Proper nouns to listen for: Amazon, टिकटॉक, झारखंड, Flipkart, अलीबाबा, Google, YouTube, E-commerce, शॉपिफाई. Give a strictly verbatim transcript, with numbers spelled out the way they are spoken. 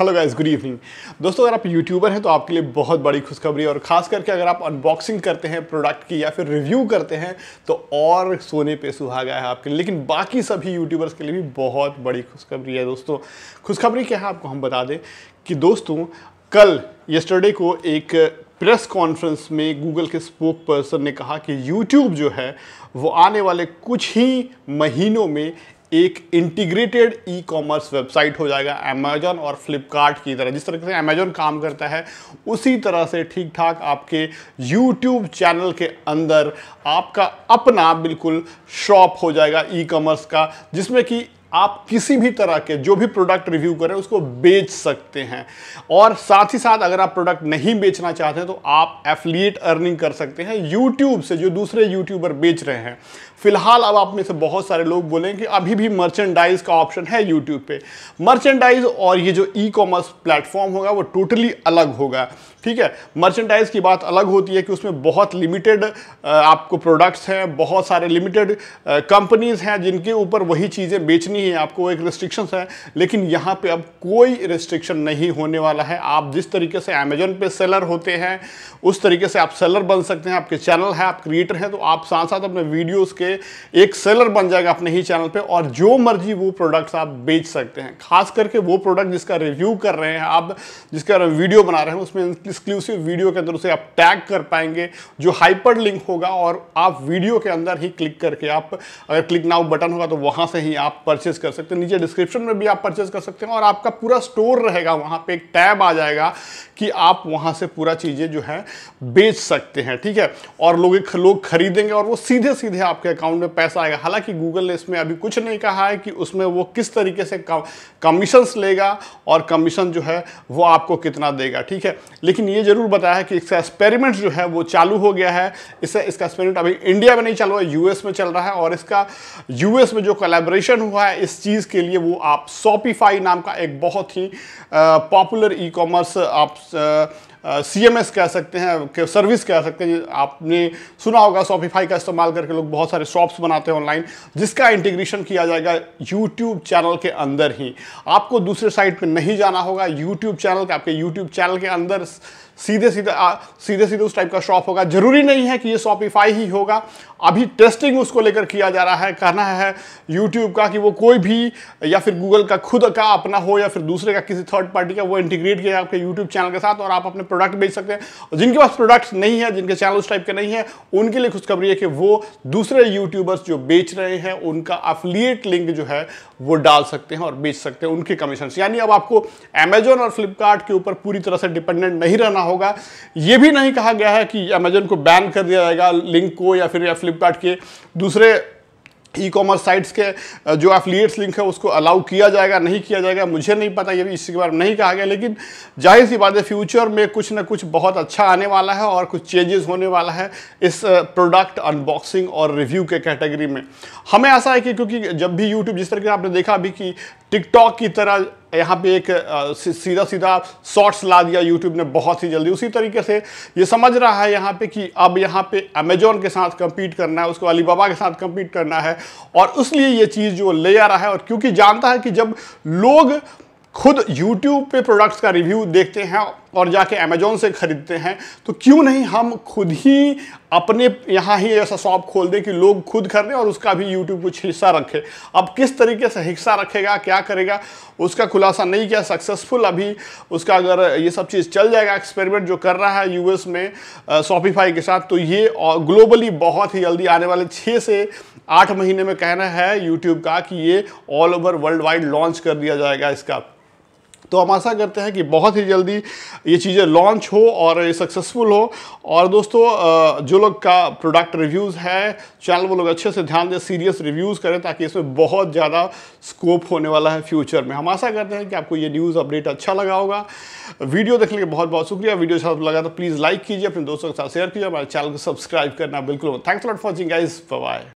Hello guys, good evening दोस्तों। अगर आप यूट्यूबर हैं तो आपके लिए बहुत बड़ी खुशखबरी, और खास करके अगर आप अनबॉक्सिंग करते हैं प्रोडक्ट की या फिर रिव्यू करते हैं तो और सोने पे सुहागा है आपके लिए। लेकिन बाकी सभी यूट्यूबर्स के लिए भी बहुत बड़ी खुशखबरी है दोस्तों। खुशखबरी क्या है आपको हम बता दें कि दोस्तों कल यस्टरडे को एक प्रेस कॉन्फ्रेंस में गूगल के स्पोक पर्सन ने कहा कि यूट्यूब जो है वो आने वाले कुछ ही महीनों में एक इंटीग्रेटेड ई कॉमर्स वेबसाइट हो जाएगा अमेजॉन और फ्लिपकार्ट की तरह। जिस तरह से अमेजॉन काम करता है उसी तरह से ठीक ठाक आपके यूट्यूब चैनल के अंदर आपका अपना बिल्कुल शॉप हो जाएगा ई कॉमर्स का, जिसमें कि आप किसी भी तरह के जो भी प्रोडक्ट रिव्यू करें उसको बेच सकते हैं। और साथ ही साथ अगर आप प्रोडक्ट नहीं बेचना चाहते तो आप एफिलिएट अर्निंग कर सकते हैं यूट्यूब से, जो दूसरे यूट्यूबर बेच रहे हैं। फिलहाल अब आप में से बहुत सारे लोग बोलेंगे कि अभी भी मर्चेंडाइज का ऑप्शन है यूट्यूब पे। मर्चेंडाइज और ये जो ई कॉमर्स प्लेटफॉर्म होगा वो टोटली अलग होगा, ठीक है। मर्चेंडाइज की बात अलग होती है कि उसमें बहुत लिमिटेड आपको प्रोडक्ट्स हैं, बहुत सारे लिमिटेड कंपनीज़ हैं जिनके ऊपर वही चीज़ें बेचनी है आपको, एक रिस्ट्रिक्शंस है। लेकिन यहाँ पे अब कोई रिस्ट्रिक्शन नहीं होने वाला है। आप जिस तरीके से अमेजॉन पे सेलर होते हैं उस तरीके से आप सेलर बन सकते हैं। आपके चैनल है, आप क्रिएटर हैं, तो आप साथ साथ अपने वीडियोज़ के एक सेलर बन जाएगा अपने ही चैनल पे, और जो मर्जी वो प्रोडक्ट्स आप बेच सकते हैं। खास करके वो प्रोडक्ट जिसका रिव्यू कर रहे हैं आप, जिसका वीडियो बना रहे हैं, उसमें एक्सक्लूसिव वीडियो के अंदर उसे आप टैग कर पाएंगे जो हाइपर लिंक होगा, और आप वीडियो के अंदर ही क्लिक करके, आप अगर क्लिक नाउ बटन होगा तो वहां से ही आप परचेज कर सकते हैं। नीचे डिस्क्रिप्शन में भी आप परचेज कर सकते हैं, और आपका पूरा स्टोर रहेगा, वहां पर एक टैब आ जाएगा कि आप वहां से पूरा चीजें जो है बेच सकते हैं, ठीक है। और लोग लोग खरीदेंगे और वो सीधे सीधे आपके अकाउंट में पैसा आएगा। हालांकि गूगल ने इसमें अभी कुछ नहीं कहा है कि उसमें वो किस तरीके से कमीशंस लेगा और कमीशन जो है वो आपको कितना देगा, ठीक है। लेकिन ये जरूर बताया है कि इसका एक्सपेरिमेंट जो है वो चालू हो गया है। इससे इसका एक्सपेरिमेंट अभी इंडिया में नहीं चालू है, यूएस में चल रहा है, और इसका यूएस में जो कोलैबोरेशन हुआ है इस चीज़ के लिए वो आप शॉपिफाई नाम का एक बहुत ही पॉपुलर ई कॉमर्स आप आ, सी एम एस कह सकते हैं, सर्विस कह सकते हैं, आपने सुना होगा। शॉपिफाई का इस्तेमाल करके लोग बहुत सारे शॉप्स बनाते हैं ऑनलाइन, जिसका इंटीग्रेशन किया जाएगा यूट्यूब चैनल के अंदर ही। आपको दूसरे साइट पे नहीं जाना होगा, यूट्यूब चैनल के आपके यूट्यूब चैनल के अंदर सीधे सीधे सीधे सीधे उस टाइप का शॉप होगा। जरूरी नहीं है कि ये शॉपिफाई ही होगा, अभी टेस्टिंग उसको लेकर किया जा रहा है। कहना है यूट्यूब का कि वो कोई भी, या फिर गूगल का खुद का अपना हो या फिर दूसरे का किसी थर्ड पार्टी का, वो इंटीग्रेट किया आपके यूट्यूब चैनल के साथ और आप अपने प्रोडक्ट बेच सकते हैं। और जिनके पास प्रोडक्ट्स नहीं है, जिनके चैनल उस टाइप के नहीं है, उनके लिए खुशखबरी है कि वो दूसरे यूट्यूबर्स जो बेच रहे हैं उनका एफिलिएट लिंक जो है वो डाल सकते हैं और बेच सकते हैं उनके कमीशन। यानी अब आपको अमेजॉन और फ्लिपकार्ट के ऊपर पूरी तरह से डिपेंडेंट नहीं रहना होगा। ये भी नहीं कहा गया है कि अमेजॉन को बैन कर दिया जाएगा लिंक को, या फिर या फ्लिपकार्ट के दूसरे ई कॉमर्स साइट्स के जो एफिलिएट्स लिंक है उसको अलाउ किया जाएगा, नहीं किया जाएगा, मुझे नहीं पता, ये भी इसके बारे में नहीं कहा गया। लेकिन जाहिर सी बात है फ्यूचर में कुछ ना कुछ बहुत अच्छा आने वाला है और कुछ चेंजेस होने वाला है इस प्रोडक्ट अनबॉक्सिंग और रिव्यू के कैटेगरी में। हमें आशा है कि क्योंकि जब भी यूट्यूब, जिस तरह के आपने देखा अभी कि टिकटॉक की तरह यहाँ पे एक सीधा सीधा शॉर्ट्स ला दिया यूट्यूब ने बहुत ही जल्दी, उसी तरीके से ये समझ रहा है यहाँ पे कि अब यहाँ पे अमेजॉन के साथ कम्पीट करना है, उसको अलीबाबा के साथ कम्पीट करना है, और इसलिए ये चीज़ जो ले आ रहा है। और क्योंकि जानता है कि जब लोग खुद यूट्यूब पे प्रोडक्ट्स का रिव्यू देखते हैं और जाके अमेजोन से ख़रीदते हैं, तो क्यों नहीं हम खुद ही अपने यहाँ ही ऐसा शॉप खोल दें कि लोग खुद खरीदें और उसका भी यूट्यूब कुछ हिस्सा रखे। अब किस तरीके से हिस्सा रखेगा, क्या करेगा, उसका खुलासा नहीं किया। सक्सेसफुल अभी उसका अगर ये सब चीज़ चल जाएगा, एक्सपेरिमेंट जो कर रहा है यूएस में शॉपिफाई के साथ, तो ये ग्लोबली बहुत ही जल्दी आने वाले छः से आठ महीने में कहना है यूट्यूब का कि ये all over world wide launch कर दिया जाएगा इसका। तो हम आशा करते हैं कि बहुत ही जल्दी ये चीज़ें लॉन्च हो और ये सक्सेसफुल हो। और दोस्तों जो लोग का प्रोडक्ट रिव्यूज़ है चैनल, वो लोग अच्छे से ध्यान दें, सीरियस रिव्यूज़ करें, ताकि इसमें बहुत ज़्यादा स्कोप होने वाला है फ्यूचर में। हम आशा करते हैं कि आपको ये न्यूज़ अपडेट अच्छा लगा होगा। वीडियो देखने के लिए बहुत बहुत शुक्रिया। वीडियो अच्छा लगा तो प्लीज़ लाइक कीजिए, अपने दोस्तों के साथ शेयर कीजिए, हमारे चैनल को सब्सक्राइब करना बिल्कुल। Thanks for watching guys, bye.